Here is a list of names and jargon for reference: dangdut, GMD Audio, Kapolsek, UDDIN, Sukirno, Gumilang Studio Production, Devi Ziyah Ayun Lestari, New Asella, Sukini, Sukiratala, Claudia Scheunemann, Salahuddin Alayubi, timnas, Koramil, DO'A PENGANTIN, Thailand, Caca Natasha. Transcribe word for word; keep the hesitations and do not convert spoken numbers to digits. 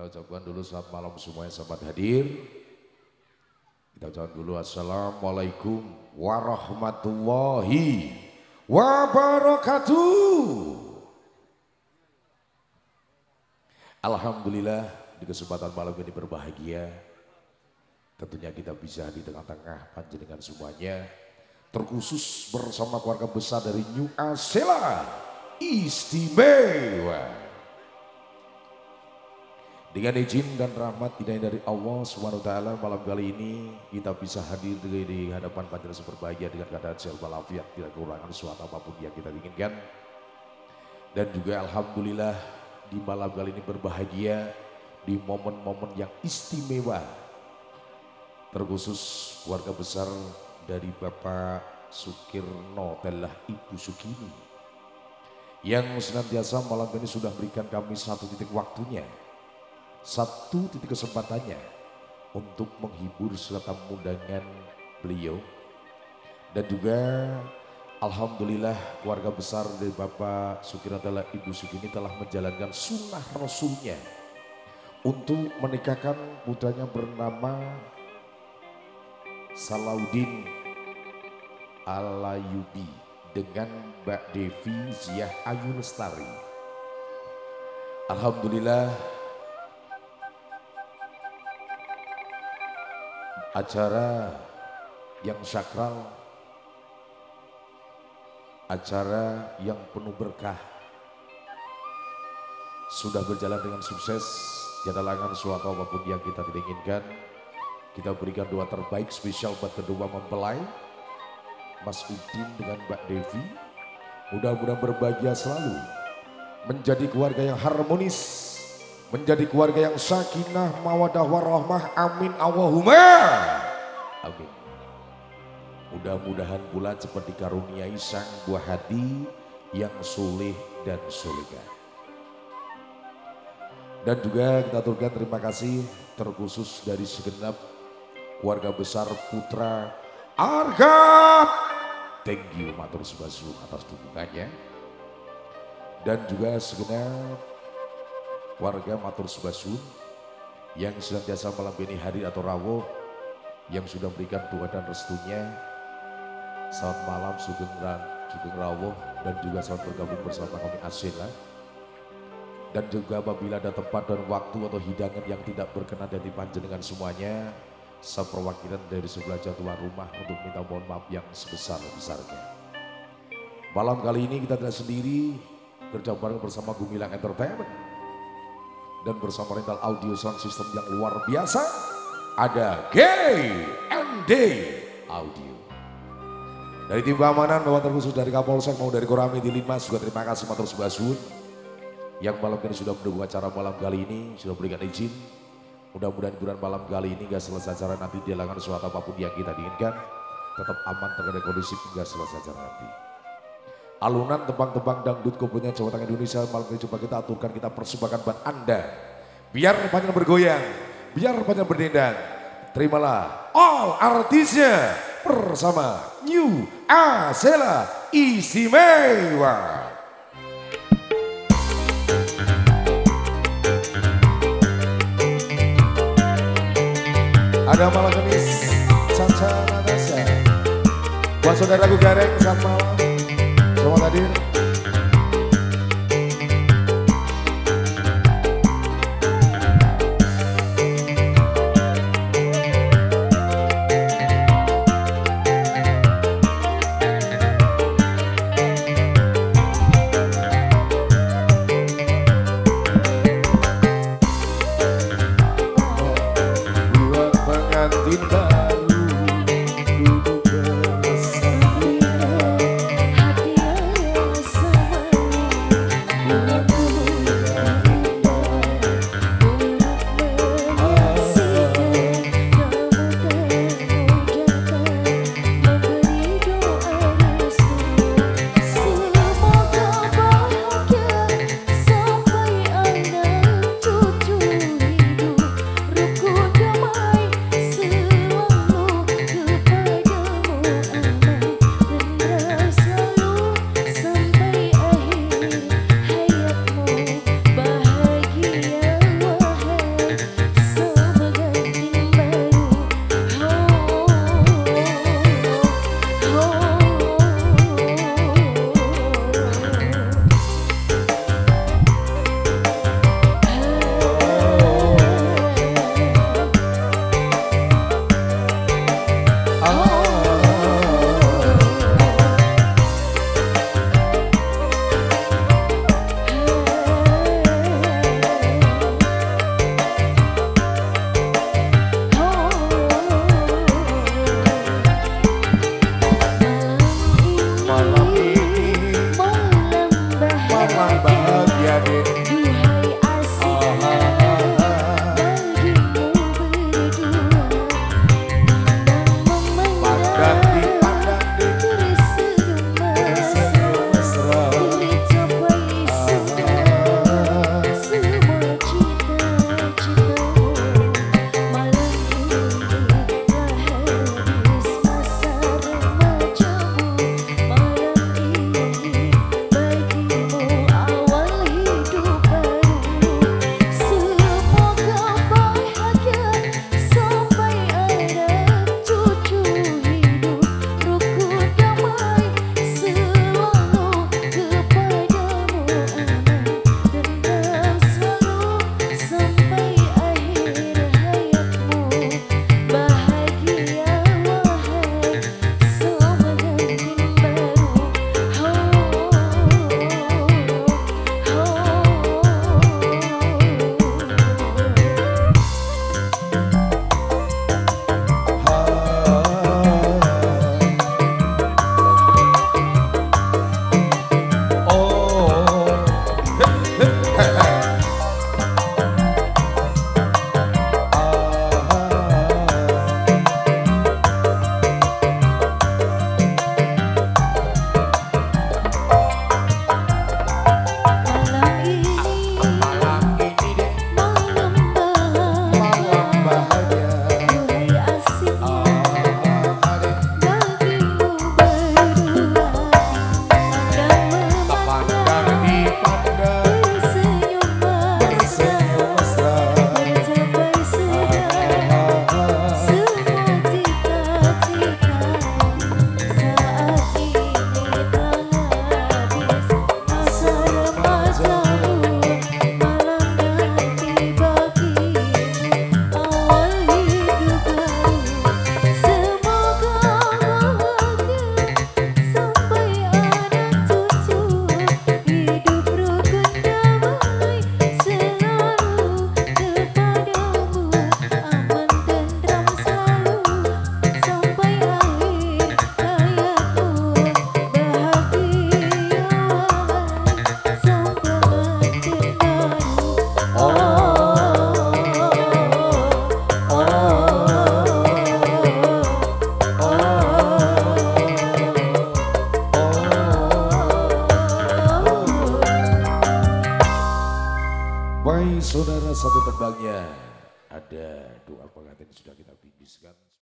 Kita ucapkan dulu selamat malam semuanya sahabat hadir. Kita ucapkan dulu assalamualaikum warahmatullahi wabarakatuh. Alhamdulillah di kesempatan malam ini berbahagia. Tentunya kita bisa di tengah-tengah panjenengan semuanya. Terkhusus bersama keluarga besar dari New Asella istimewa. Dengan izin dan rahmat hidayah dari Allah subhanahu wa taala, malam kali ini kita bisa hadir di, di hadapan panjenengan berbahagia dengan keadaan sehat walafiat, tidak kekurangan suatu apapun yang kita inginkan. Dan juga alhamdulillah di malam kali ini berbahagia di momen-momen yang istimewa. Terkhusus keluarga besar dari Bapak Sukirno telah Ibu Sukini yang senantiasa malam ini sudah berikan kami satu titik waktunya, satu titik kesempatannya untuk menghibur serta undangan beliau. Dan juga alhamdulillah keluarga besar dari Bapak Sukiratala Ibu Sukini telah menjalankan sunnah rasulnya untuk menikahkan putranya bernama Salahuddin Alayubi dengan Mbak Devi Ziyah Ayun Lestari. Alhamdulillah acara yang sakral, acara yang penuh berkah sudah berjalan dengan sukses. Tiada larangan suatu apapun yang kita tidak inginkan. Kita berikan doa terbaik spesial buat kedua mempelai, Mas Udin dengan Mbak Devi. Mudah-mudahan berbahagia selalu, menjadi keluarga yang harmonis, menjadi keluarga yang sakinah, mawadah warahmah, amin Allahumma amin. Mudah-mudahan pula cepat dikaruniai sang buah hati yang soleh dan solehah. Dan juga kita aturkan terima kasih terkhusus dari segenap keluarga besar putra Argat. Thank you matur sebasu atas dukungannya. Dan juga segenap warga matur sebasun yang senantiasa malam ini hadir atau rawuh yang sudah berikan doa dan restunya. Selamat malam sugeng sugeng rawuh dan juga selamat bergabung bersama kami Asella. Dan juga apabila ada tempat dan waktu atau hidangan yang tidak berkenan dari panjenengan semuanya, saya perwakilan dari sebelah jadwal rumah untuk minta mohon maaf yang sebesar-besarnya. Malam kali ini kita tidak sendiri, kerja bareng bersama Gumilang Entertainment dan bersama rental audio sound system yang luar biasa, ada G M D Audio. Dari tim keamanan bahwa terkhusus dari Kapolsek mau dari Koramil di Limas juga terima kasih matur sebasun yang malam ini sudah mendukung acara malam kali ini, sudah berikan izin. Mudah-mudahan hiburan malam kali ini gak selesai acara nanti, dilakukan suatu apapun yang kita diinginkan, tetap aman terkait kondisi hingga selesai acara nanti. Alunan tembang-tembang dangdut komponya Jawa Tengah Indonesia malam ini coba kita aturkan, kita persembahkan buat Anda. Biar panjang bergoyang, biar panjang berdendang. Terimalah all artisnya bersama New Asella istimewa. Ada malam kenis, Caca Natasha. Buat saudaraku Gareng, selamat malam. Selamat hadir. Dua pengantin baru duduk bersama. Yes. Meraih saudara satu tembangnya. Ada doa pengantin sudah kita bibiskan.